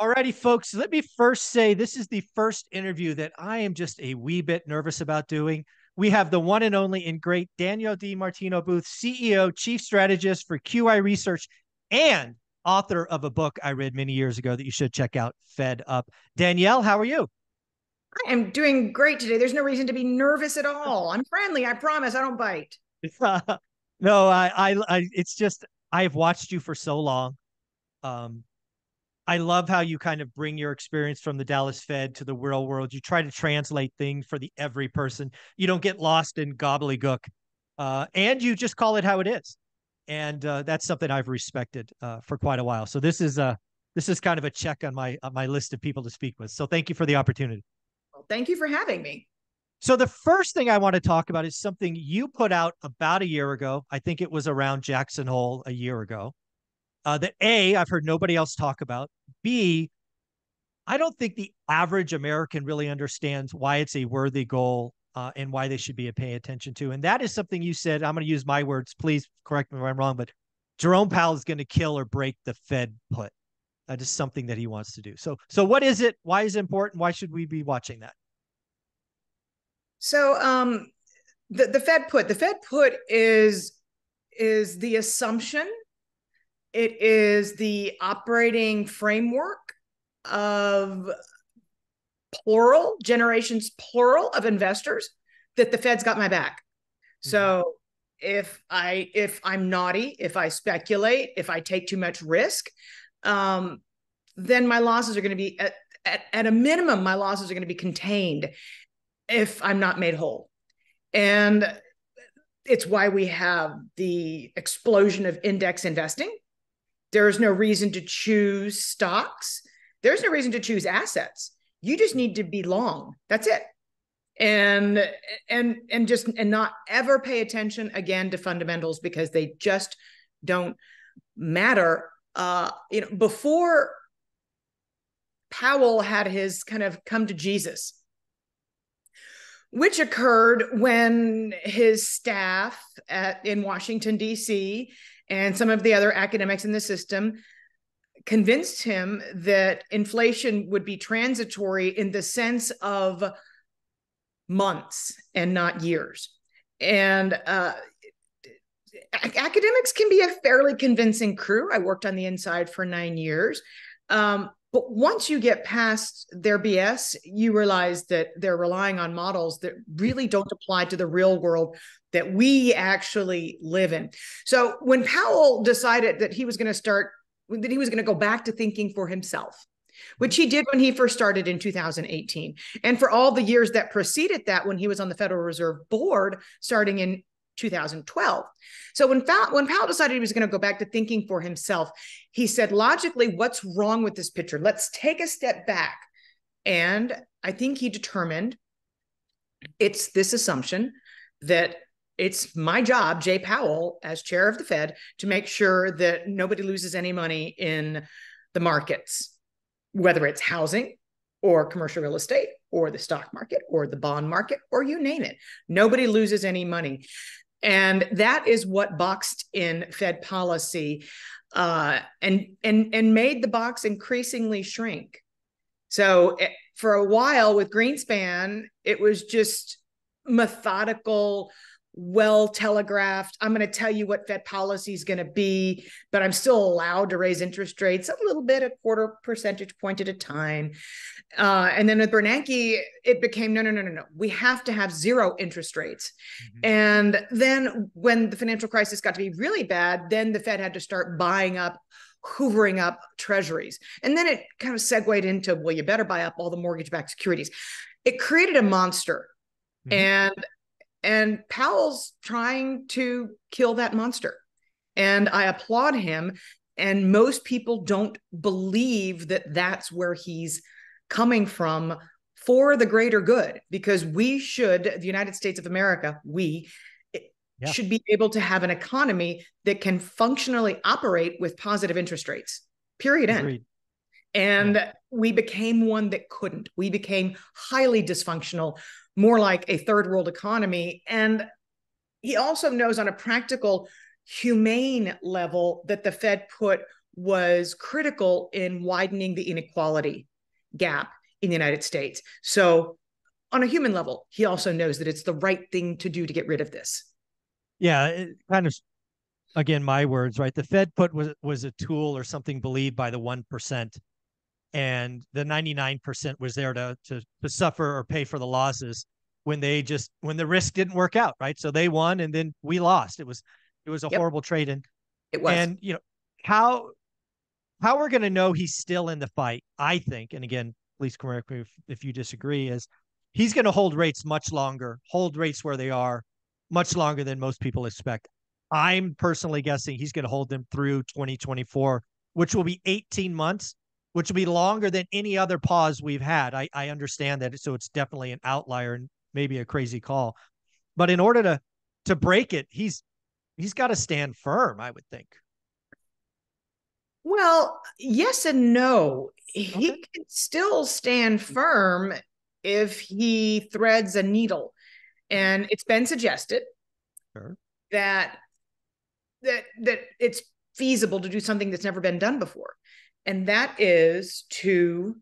All righty, folks, let me first say this is the first interview that I am just a wee bit nervous about doing. We have the one and only and great Danielle DiMartino Booth, CEO, Chief Strategist for QI Research, and author of a book I read many years ago that you should check out, Fed Up. Danielle, how are you? I am doing great today. There's no reason to be nervous at all. I'm friendly. I promise. I don't bite. No, it's just I've watched you for so long. I love how you kind of bring your experience from the Dallas Fed to the real world. You try to translate things for the every person. You don't get lost in gobbledygook, and you just call it how it is. And that's something I've respected for quite a while. So this is kind of a check on my list of people to speak with. So thank you for the opportunity. Well, thank you for having me. So the first thing I want to talk about is something you put out about a year ago. I think it was around Jackson Hole a year ago. That A, I've heard nobody else talk about. B, I don't think the average American really understands why it's a worthy goal and why they should be paying attention to. And that is something you said. I'm going to use my words. Please correct me if I'm wrong, but Jerome Powell is going to kill or break the Fed put. That is something that he wants to do. So what is it? Why is it important? Why should we be watching that? So the Fed put is the assumption. It is the operating framework of generations, plural of investors that the Fed's got my back. Mm-hmm. So if I'm naughty, if I speculate, if I take too much risk, then my losses are going to be at a minimum, my losses are going to be contained if I'm not made whole. And it's why we have the explosion of index investing. There is no reason to choose stocks. There's no reason to choose assets. You just need to be long. That's it. And not ever pay attention again to fundamentals because they just don't matter. Before Powell had his kind of come to Jesus, which occurred when his staff in Washington, D.C., and some of the other academics in the system convinced him that inflation would be transitory in the sense of months and not years. And academics can be a fairly convincing crew. I worked on the inside for 9 years. But once you get past their BS, you realize that they're relying on models that really don't apply to the real world that we actually live in. So when Powell decided that he was going to go back to thinking for himself, which he did when he first started in 2018, and for all the years that preceded that when he was on the Federal Reserve Board starting in 2012. So when Powell decided he was going to go back to thinking for himself, he said, logically, what's wrong with this picture? Let's take a step back. And I think he determined it's this assumption that it's my job, Jay Powell, as chair of the Fed, to make sure that nobody loses any money in the markets, whether it's housing or commercial real estate or the stock market or the bond market or you name it. Nobody loses any money. And that is what boxed in Fed policy and made the box increasingly shrink. So for a while with Greenspan, it was just methodical, well-telegraphed. I'm going to tell you what Fed policy is going to be, but I'm still allowed to raise interest rates a little bit, a quarter percentage point at a time. And then with Bernanke, it became, no. We have to have zero interest rates. Mm-hmm. And then when the financial crisis got to be really bad, then the Fed had to start buying up, hoovering up treasuries. And then it kind of segued into, well, you better buy up all the mortgage-backed securities. It created a monster. Mm-hmm. And Powell's trying to kill that monster. And I applaud him. And most people don't believe that that's where he's coming from for the greater good, because the United States of America, should be able to have an economy that can functionally operate with positive interest rates, period. Agreed. End. And we became one that couldn't. We became highly dysfunctional, more like a third world economy. And he also knows on a practical, humane level that the Fed put was critical in widening the inequality gap in the United States. So on a human level, he also knows that it's the right thing to do to get rid of this. Yeah, it kind of, again, my words, right? The Fed put was a tool or something believed by the 1%, and the 99% was there to suffer or pay for the losses when the risk didn't work out, right? So they won and then we lost. It was a horrible trade. And it was, and you know, how we're going to know he's still in the fight, I think, and again, please correct me if you disagree, is he's going to hold rates where they are much longer than most people expect. I'm personally guessing he's going to hold them through 2024, which will be 18 months, which will be longer than any other pause we've had. I understand that. So it's definitely an outlier and maybe a crazy call, but in order to break it, he's got to stand firm, I would think. Well, yes and no. He can still stand firm if he threads a needle. And it's been suggested that it's feasible to do something that's never been done before. And that is to,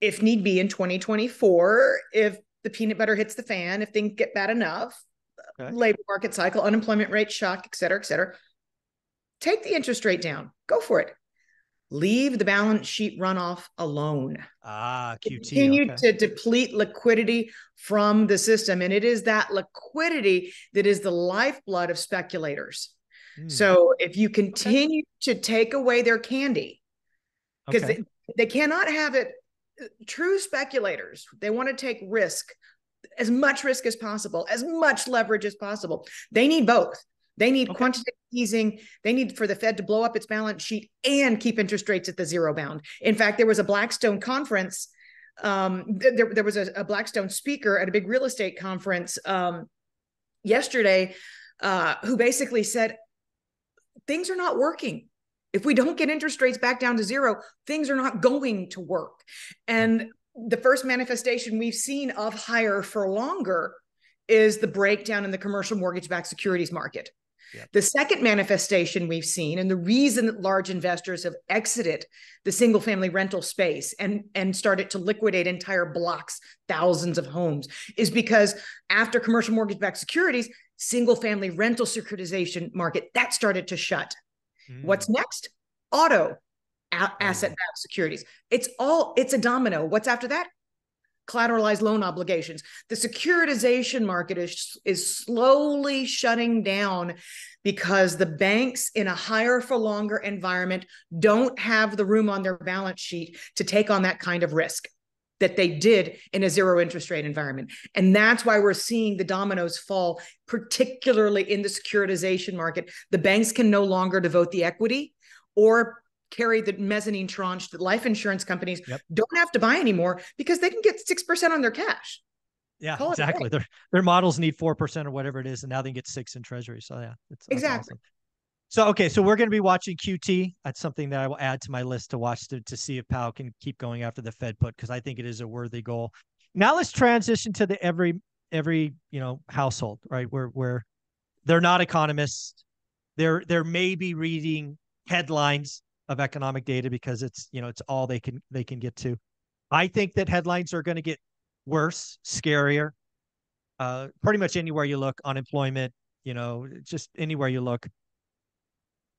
if need be in 2024, if the peanut butter hits the fan, if things get bad enough, labor market cycle, unemployment rate shock, et cetera, take the interest rate down, go for it. Leave the balance sheet runoff alone. QT. Continue to deplete liquidity from the system. And it is that liquidity that is the lifeblood of speculators. So if you continue to take away their candy, because they cannot have it. True speculators, they want to take risk as possible, as much leverage as possible. They need both. They need quantitative easing. They need for the Fed to blow up its balance sheet and keep interest rates at the zero bound. In fact, there was a Blackstone conference. There was a Blackstone speaker at a big real estate conference yesterday who basically said, things are not working. If we don't get interest rates back down to zero, things are not going to work. And the first manifestation we've seen of higher for longer is the breakdown in the commercial mortgage-backed securities market. Yep. The second manifestation we've seen, and the reason that large investors have exited the single-family rental space and started to liquidate entire blocks, thousands of homes, is because after commercial mortgage-backed securities, single-family rental securitization market, that started to shut. What's next? Auto, asset-backed securities. It's a domino. What's after that? Collateralized loan obligations. The securitization market is slowly shutting down because the banks in a higher for longer environment don't have the room on their balance sheet to take on that kind of risk that they did in a zero interest rate environment. And that's why we're seeing the dominoes fall, particularly in the securitization market. The banks can no longer devote the equity or carry the mezzanine tranche that life insurance companies don't have to buy anymore because they can get 6% on their cash. Yeah, exactly. Their models need 4% or whatever it is, and now they can get 6% in treasury. So yeah, exactly. Awesome. So, so we're going to be watching QT. That's something that I will add to my list to watch to see if Powell can keep going after the Fed put, because I think it is a worthy goal. Now let's transition to the every household, right? Where they're not economists. They're maybe reading headlines of economic data because it's all they can get to. I think that headlines are going to get worse, scarier. Pretty much anywhere you look, unemployment, just anywhere you look.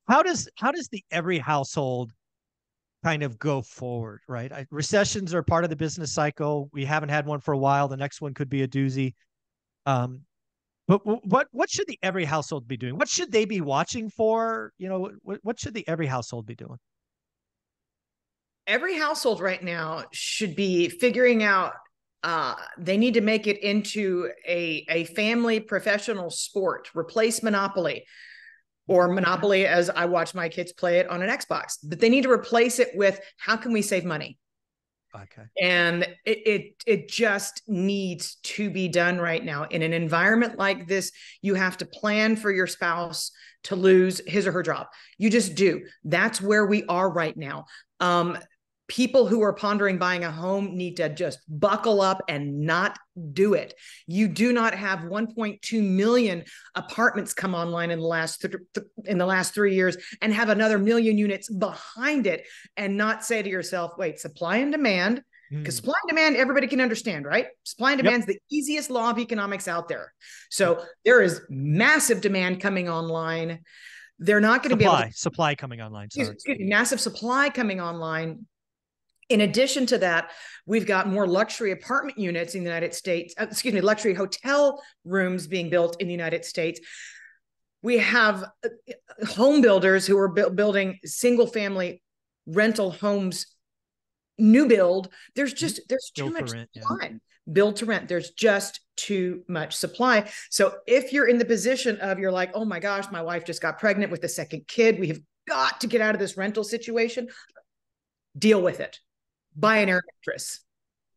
How does the every household kind of go forward, right? Recessions are part of the business cycle. We haven't had one for a while. The next one could be a doozy. But what should the every household be doing? What should they be watching for? What should the every household be doing? Every household right now should be figuring out they need to make it into a family professional sport, replace Monopoly. Or Monopoly, as I watch my kids play it on an Xbox, but they need to replace it with how can we save money? And it just needs to be done right now. In an environment like this, you have to plan for your spouse to lose his or her job. You just do. That's where we are right now. People who are pondering buying a home need to just buckle up and not do it. You do not have 1.2 million apartments come online in the last 3 years and have another million units behind it and not say to yourself, wait, supply and demand, because supply and demand, everybody can understand, right? Supply and demand is the easiest law of economics out there. So there is massive demand coming online. They're not going to be able to- Supply coming online. Excuse me, massive supply coming online. In addition to that, we've got more luxury apartment units in the United States, luxury hotel rooms being built in the United States. We have home builders who are building single family rental homes, new build. There's too much supply. Build to rent. There's just too much supply. So if you're in the position of you're like, oh my gosh, my wife just got pregnant with the second kid. We have got to get out of this rental situation. Deal with it. Buy an air mattress.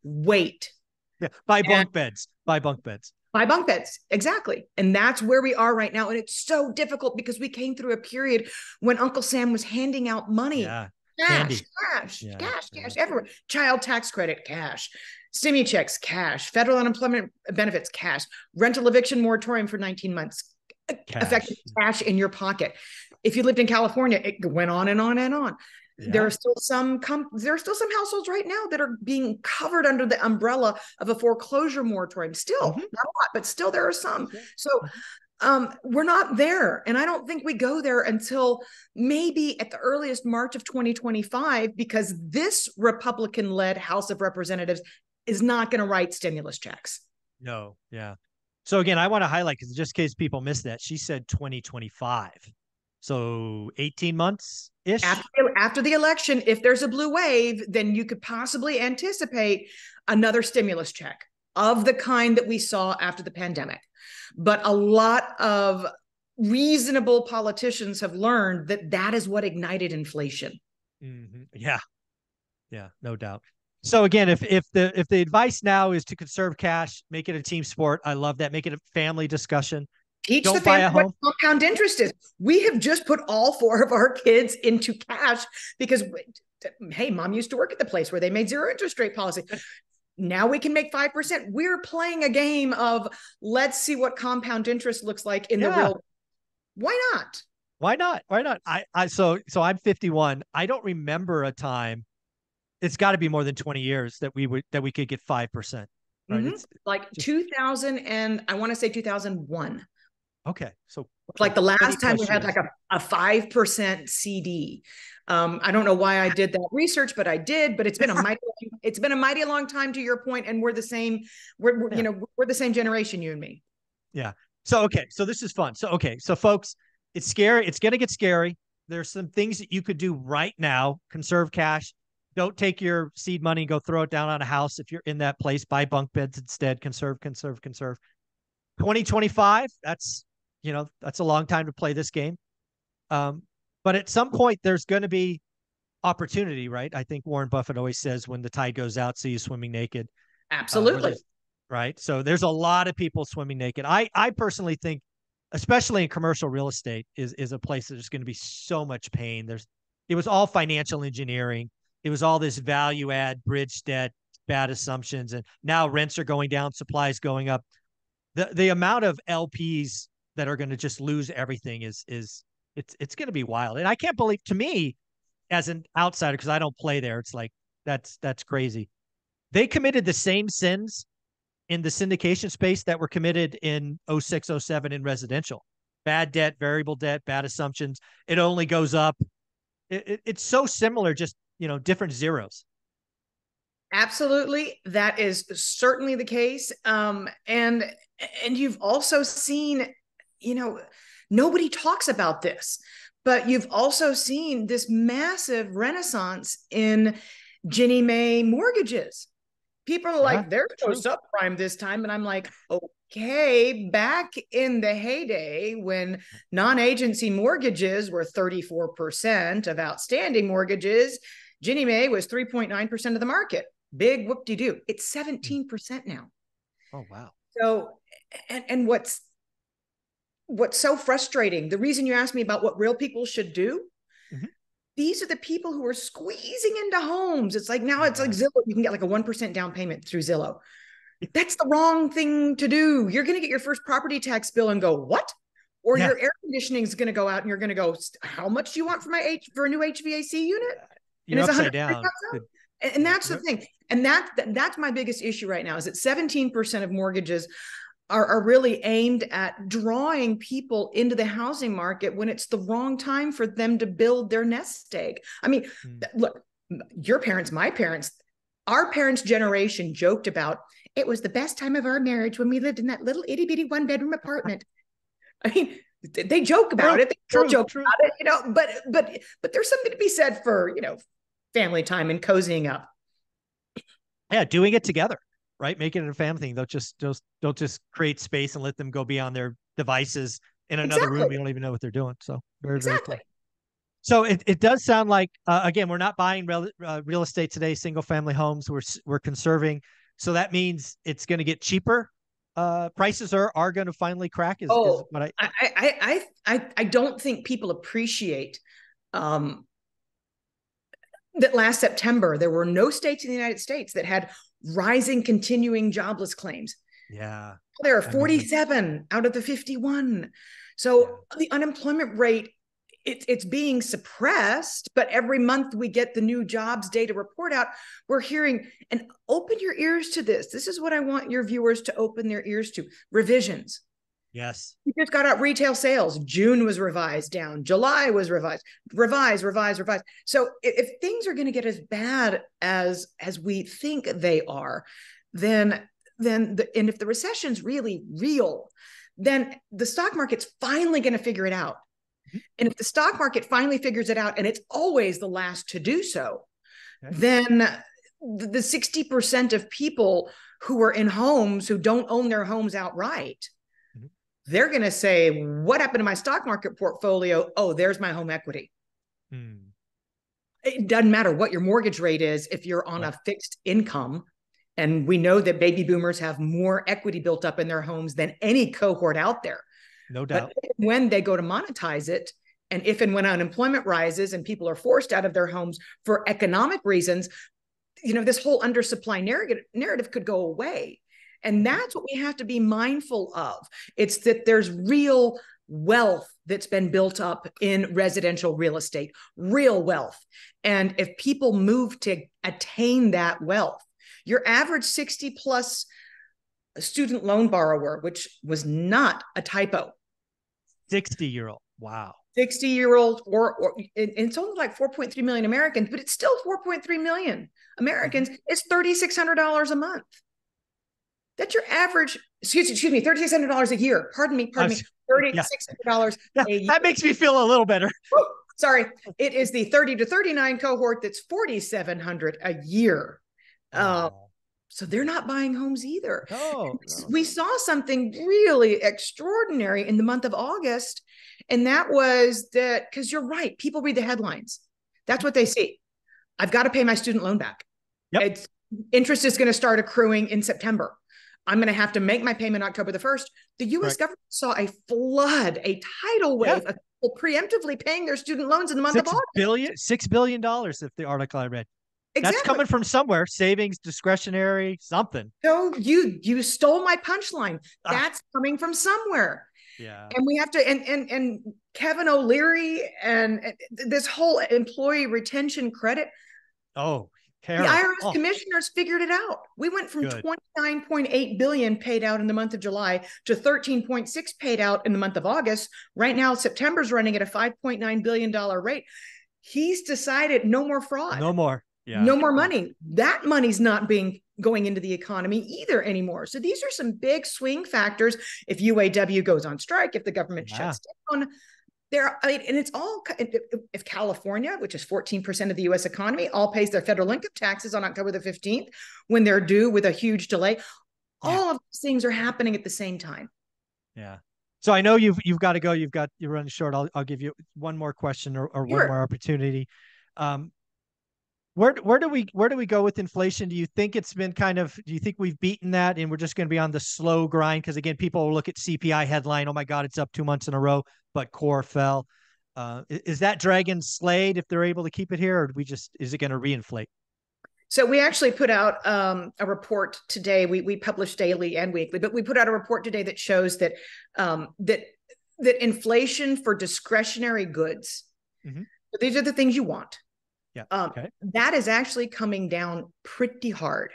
Wait. Yeah. Buy bunk beds. Exactly. And that's where we are right now. And it's so difficult because we came through a period when Uncle Sam was handing out money. Yeah. Cash everywhere. Child tax credit, cash. Stimmy checks, cash. Federal unemployment benefits, cash. Rental eviction moratorium for 19 months. Cash. Effective cash in your pocket. If you lived in California, it went on and on and on. Yeah. There are still some households right now that are being covered under the umbrella of a foreclosure moratorium. Still, not a lot, but still there are some. Yeah. So we're not there. And I don't think we go there until maybe at the earliest March of 2025, because this Republican-led House of Representatives is not going to write stimulus checks. No. Yeah. So again, I want to highlight, because just in case people missed that, she said 2025. So 18 months ish after the election, if there's a blue wave, then you could possibly anticipate another stimulus check of the kind that we saw after the pandemic. But a lot of reasonable politicians have learned that that is what ignited inflation. Mm-hmm. Yeah. Yeah, no doubt. So again, if the advice now is to conserve cash, make it a team sport. I love that. Make it a family discussion. Teach the family what compound interest is. We have just put all four of our kids into cash because, hey, mom used to work at the place where they made zero interest rate policy. Now we can make 5%. We're playing a game of let's see what compound interest looks like in the real world. Why not? So I'm 51. I don't remember a time. It's got to be more than 20 years that we could get 5%. Right? Mm-hmm. Like 2000 and I want to say 2001. Okay. So like the last time we had like a 5% CD. I don't know why I did that research, but I did, but it's been a mighty long time to your point. And we're the same, we're the same generation, you and me. Yeah. So, okay. So this is fun. So, okay. So folks, it's scary. It's going to get scary. There's some things that you could do right now. Conserve cash. Don't take your seed money and go throw it down on a house. If you're in that place, buy bunk beds instead. Conserve. 2025. That's a long time to play this game. But at some point, there's going to be opportunity, right? I think Warren Buffett always says, when the tide goes out, see you swimming naked. Absolutely. Right. So there's a lot of people swimming naked. I personally think, especially in commercial real estate, is a place that there's going to be so much pain. It was all financial engineering. It was all this value add, bridge debt, bad assumptions. And now rents are going down, supplies going up. The amount of LPs that are going to just lose everything it's going to be wild. And I can't believe, to me, as an outsider, because I don't play there, it's like, that's crazy. They committed the same sins in the syndication space that were committed in 06, 07 in residential. Bad debt, variable debt, bad assumptions. It only goes up. It's so similar, just different zeros. Absolutely. That is certainly the case. And you've also seen, nobody talks about this, but you've also seen this massive renaissance in Ginnie Mae mortgages. People are like, there's no subprime this time. And I'm like, okay, back in the heyday when non-agency mortgages were 34% of outstanding mortgages, Ginnie Mae was 3.9% of the market. Big whoop-de-doo. It's 17% now. Oh, wow. So, and what's so frustrating, the reason you asked me about what real people should do, These are the people who are squeezing into homes. It's like, now it's like Zillow. You can get like a 1% down payment through Zillow. That's the wrong thing to do. You're going to get your first property tax bill and go, what? Or your air conditioning is going to go out and you're going to go, how much do you want for my for a new HVAC unit? And it's upside down. And that's the thing. And that's my biggest issue right now, is that 17% of mortgages are really aimed at drawing people into the housing market when it's the wrong time for them to build their nest egg. I mean, look, your parents, my parents, our parents' generation joked about, it was the best time of our marriage when we lived in that little itty bitty one bedroom apartment. I mean, they joke about it. They still joke about it, you know, but there's something to be said for, you know, family time and cozying up. Yeah. Doing it together, right? Making it a family thing. They'll just don't just create space and let them go beyond their devices in another room. You don't even know what they're doing. So very, very clear. So it does sound like, again, we're not buying real estate today, single family homes. We're conserving. So that means it's going to get cheaper. Prices are going to finally crack. Is what I don't think people appreciate that last September, there were no states in the United States that had rising, continuing jobless claims. Yeah. There are 47 out of the 51. So the unemployment rate, it's being suppressed, but every month we get the new jobs data report out. We're hearing, and open your ears to this. This is what I want your viewers to open their ears to. Revisions. Yes. We just got out retail sales. June was revised down. July was revised. So if things are going to get as bad as we think they are, and if the recession's really real, then the stock market's finally going to figure it out. And if the stock market finally figures it out, and it's always the last to do so, then the 60% of people who are in homes who don't own their homes outright, they're going to say, what happened to my stock market portfolio? Oh, there's my home equity. It doesn't matter what your mortgage rate is if you're on a fixed income. And we know that baby boomers have more equity built up in their homes than any cohort out there. No doubt. But when they go to monetize it, and if and when unemployment rises and people are forced out of their homes for economic reasons, you know, this whole undersupply narrative could go away. And that's what we have to be mindful of. It's that there's real wealth that's been built up in residential real estate, real wealth. And if people move to attain that wealth, your average 60 plus student loan borrower, which was not a typo, 60-year-old. Wow. 60-year-old, or it's only like 4.3 million Americans, but it's still 4.3 million Americans. It's $3,600 a month. That's your average, excuse me, $3,600 a year. Pardon me, $3,600 a year. That makes me feel a little better. Woo, sorry. It is the 30 to 39 cohort that's $4,700 a year. So they're not buying homes either. Oh, no. We saw something really extraordinary in the month of August. And that was that, because you're right, people read the headlines. That's what they see. I've got to pay my student loan back. Yep. Interest is going to start accruing in September. I'm going to have to make my payment October the 1st. The U.S. government saw a flood, a tidal wave of people preemptively paying their student loans in the month of August. $6 billion, if the article I read. Exactly. That's coming from somewhere, savings, discretionary, something. No, you stole my punchline. That's coming from somewhere. Yeah. And we have to, and Kevin O'Leary and this whole employee retention credit. Oh, terrible. The IRS commissioners figured it out. We went from 29.8 billion paid out in the month of July to 13.6 paid out in the month of August. Right now, September's running at a $5.9 billion rate. He's decided no more fraud. No more. Yeah. No more money. That money's not going into the economy either anymore. So these are some big swing factors. If UAW goes on strike, if the government shuts down, and it's all, if California, which is 14% of the U.S. economy, all pays their federal income taxes on October the 15th when they're due with a huge delay, all of these things are happening at the same time. Yeah. So I know you've got to go. You're running short. I'll give you one more question or one more opportunity. Where do we go with inflation? Do you think it's been do you think we've beaten that and we're just going to be on the slow grind? Because again, people will look at CPI headline, oh my God, it's up 2 months in a row, but core fell. Is that dragon slayed if they're able to keep it here, or do we just, is it going to reinflate? So we actually put out a report today. We publish daily and weekly, but we put out a report today that shows that that inflation for discretionary goods, mm-hmm. so these are the things you want. Yeah. That is actually coming down pretty hard.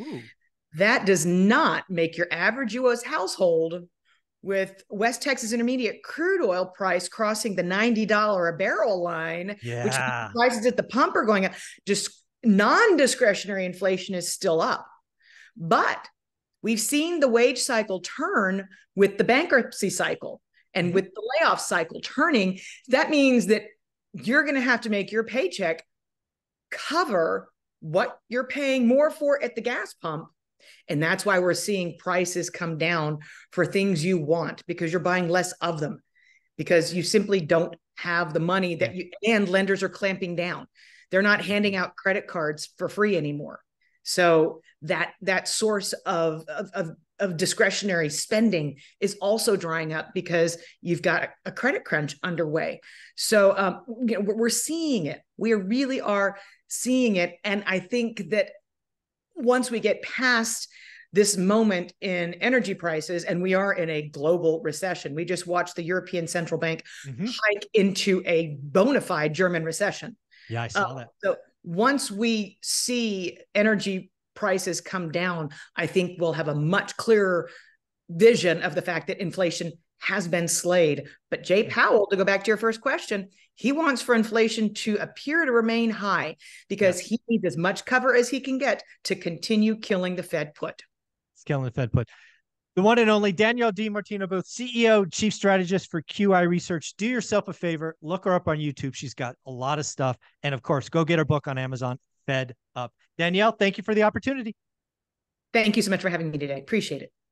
Ooh. That does not make your average U.S. household, with West Texas intermediate crude oil price crossing the $90 a barrel line, which prices at the pump are going up. Just non-discretionary inflation is still up. But we've seen the wage cycle turn with the bankruptcy cycle and with the layoff cycle turning. That means that you're going to have to make your paycheck cover what you're paying more for at the gas pump. And that's why we're seeing prices come down for things you want, because you're buying less of them, because you simply don't have the money that you, and lenders are clamping down. They're not handing out credit cards for free anymore. So that source of discretionary spending is also drying up because you've got a credit crunch underway. So we're seeing it. We really are seeing it. And I think that once we get past this moment in energy prices, and we are in a global recession, we just watched the European Central Bank hike into a bona fide German recession. Yeah, I saw that. So once we see energy prices come down, I think we'll have a much clearer vision of the fact that inflation has been slayed. But Jay Powell, to go back to your first question, he wants for inflation to appear to remain high because he needs as much cover as he can get to continue killing the Fed put. It's killing the Fed put. The one and only Danielle DiMartino Booth, CEO, Chief Strategist for QI Research. Do yourself a favor. Look her up on YouTube. She's got a lot of stuff. And of course, go get her book on Amazon, Fed Up. Danielle, thank you for the opportunity. Thank you so much for having me today. Appreciate it.